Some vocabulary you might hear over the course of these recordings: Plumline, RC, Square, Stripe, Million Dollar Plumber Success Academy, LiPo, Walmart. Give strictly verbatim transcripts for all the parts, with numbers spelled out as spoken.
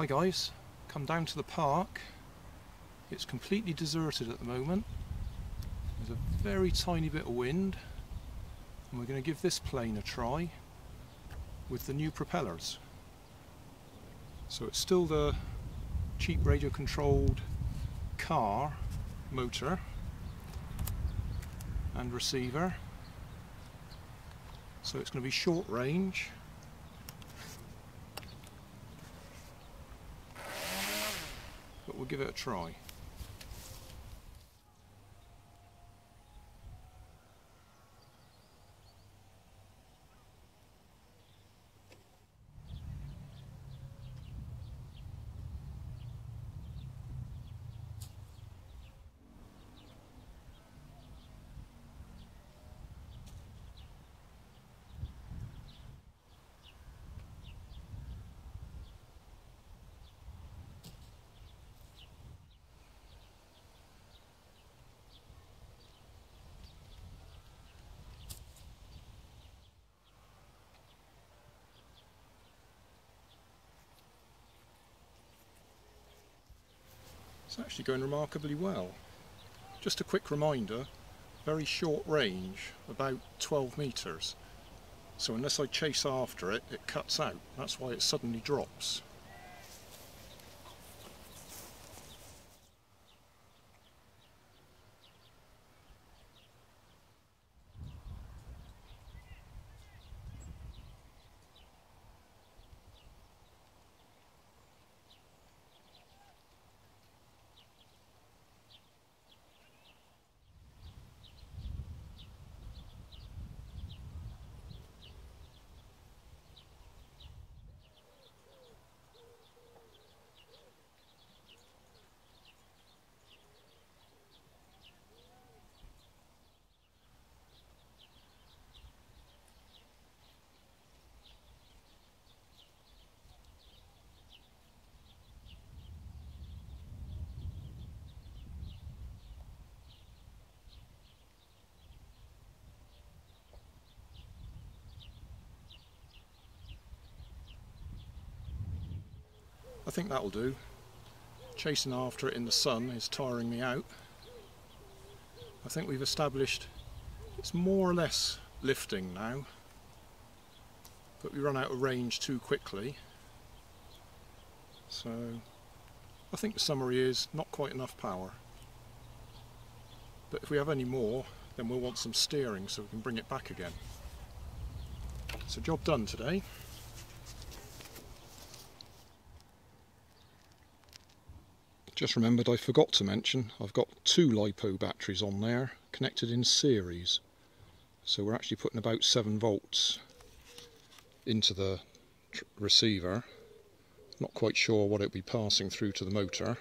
Hi guys, come down to the park. It's completely deserted at the moment. There's a very tiny bit of wind, and we're going to give this plane a try with the new propellers. So it's still the cheap radio controlled car motor and receiver, so it's going to be short range. But we'll give it a try. It's actually going remarkably well. Just a quick reminder, very short range, about twelve metres. So unless I chase after it, it cuts out. That's why it suddenly drops. I think that'll do. Chasing after it in the sun is tiring me out. I think we've established it's more or less lifting now, but we run out of range too quickly. So I think the summary is not quite enough power. But if we have any more, then we'll want some steering so we can bring it back again. So job done today. Just remembered I forgot to mention I've got two LiPo batteries on there connected in series, so we're actually putting about seven volts into the receiver. Not quite sure what it'll be passing through to the motor,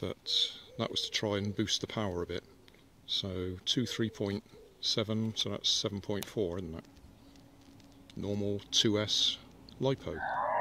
but that was to try and boost the power a bit. So two three point seven, so that's seven point four, isn't it? Normal two S LiPo.